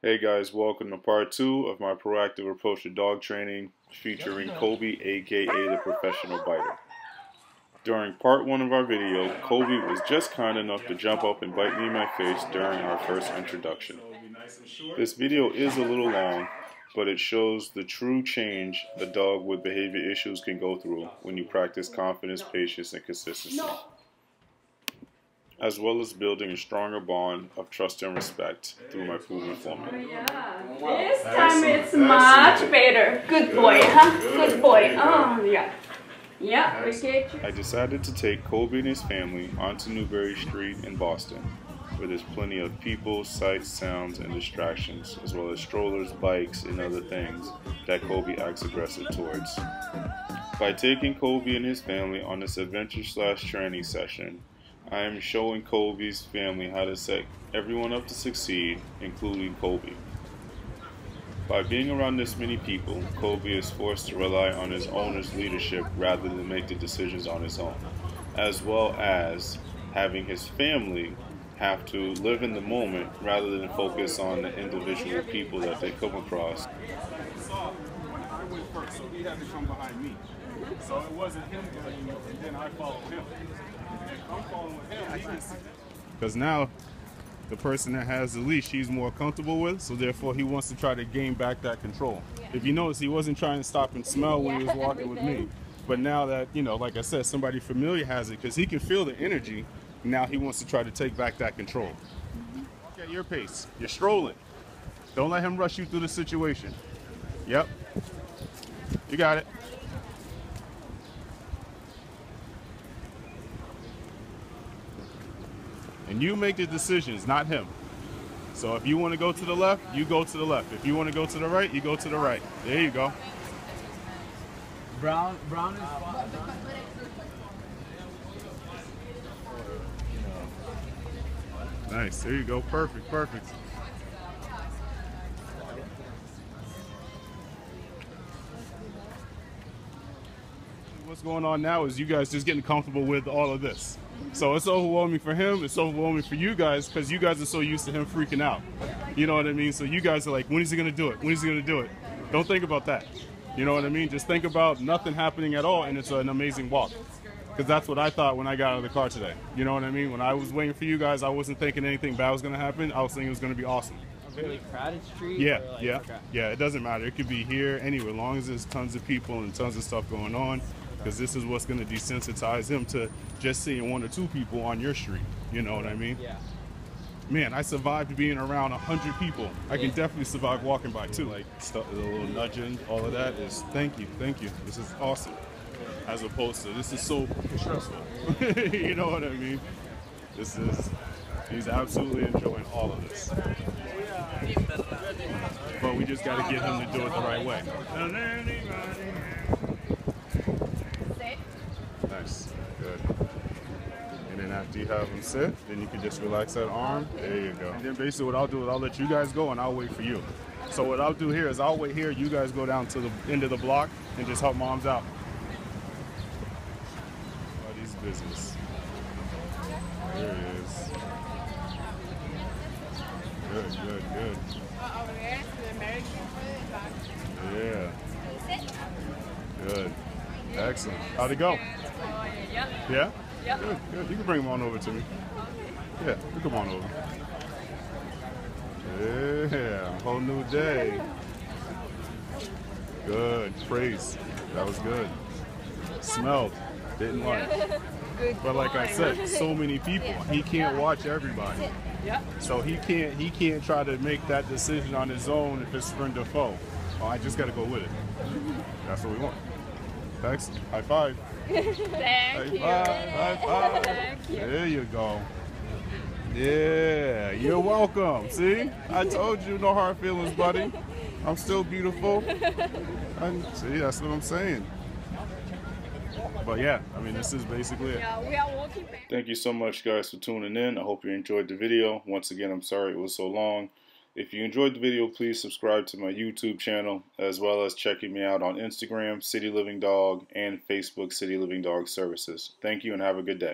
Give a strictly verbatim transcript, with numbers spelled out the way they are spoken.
Hey guys, welcome to part two of my proactive approach to dog training featuring Colby, aka the professional biter. During part one of our video, Colby was just kind enough to jump up and bite me in my face during our first introduction. This video is a little long, but it shows the true change a dog with behavior issues can go through when you practice confidence, patience, and consistency, as well as building a stronger bond of trust and respect through my proven formula. Yeah. This time it's much better. Good boy, huh? Good boy. Oh, yeah. Yeah, we get you. I decided to take Colby and his family onto Newbury Street in Boston, where there's plenty of people, sights, sounds, and distractions, as well as strollers, bikes, and other things that Colby acts aggressive towards. By taking Colby and his family on this adventure slash training session, I am showing Colby's family how to set everyone up to succeed, including Colby. By being around this many people, Colby is forced to rely on his owner's leadership rather than make the decisions on his own, as well as having his family have to live in the moment rather than focus on the individual people that they come across. So he had to come behind me. So it wasn't him, and then I followed him. Because now the person that has the leash he's more comfortable with, so therefore he wants to try to gain back that control. Yeah. If you notice, he wasn't trying to stop and smell when yeah, he was walking everything. with me. But now that, you know, like I said, somebody familiar has it because he can feel the energy. Now he wants to try to take back that control. Mm-hmm. Walk at your pace. You're strolling. Don't let him rush you through the situation. Yep. You got it. And you make the decisions, not him. So if you want to go to the left, you go to the left. If you want to go to the right, you go to the right. There you go. Brown, brown is fine. Nice. There you go. Perfect. Perfect. What's going on now is you guys just getting comfortable with all of this. So it's overwhelming for him, it's overwhelming for you guys, because you guys are so used to him freaking out. You know what I mean? So you guys are like, when is he going to do it? When is he going to do it? Don't think about that. You know what I mean? Just think about nothing happening at all, and it's an amazing walk. Because that's what I thought when I got out of the car today. You know what I mean? When I was waiting for you guys, I wasn't thinking anything bad was going to happen. I was thinking it was going to be awesome. A really crowded street? Yeah, like, yeah, okay. yeah. It doesn't matter. It could be here, anywhere, as long as there's tons of people and tons of stuff going on. Because this is what's going to desensitize him to just seeing one or two people on your street. You know what I mean? Yeah. Man, I survived being around a hundred people. I yeah. can definitely survive walking by, too. Like, stuff, a little nudging, all of that is thank you, thank you. This is awesome. As opposed to, this is so stressful. You know what I mean? This is, he's absolutely enjoying all of this. But we just got to get him to do it the right way. Nice, good. And then after you have him sit, then you can just relax that arm. There you go. And then basically what I'll do is I'll let you guys go and I'll wait for you. So what I'll do here is I'll wait here, you guys go down to the end of the block and just help moms out. Buddy's business. There he is. Good, good, good. Yeah. Good. Excellent. How'd it go? Yeah? Yeah? Good, good. You can bring him on over to me. Yeah, you come on over. Yeah, whole new day. Good. Praise. That was good. Smelled. Didn't like. But like I said, so many people. He can't watch everybody. So he can't he can't try to make that decision on his own if it's friend or foe. Oh, I just gotta go with it. That's what we want. Thanks. High five. Thank you. High five. Thank you. There you go. Yeah, you're welcome. See? I told you, no hard feelings, buddy. I'm still beautiful. And see, that's what I'm saying. But yeah, I mean, this is basically it. Yeah, we are walking back. Thank you so much, guys, for tuning in. I hope you enjoyed the video. Once again, I'm sorry it was so long. If you enjoyed the video, please subscribe to my YouTube channel, as well as checking me out on Instagram, City Living Dog, and Facebook, City Living Dog Services. Thank you and have a good day.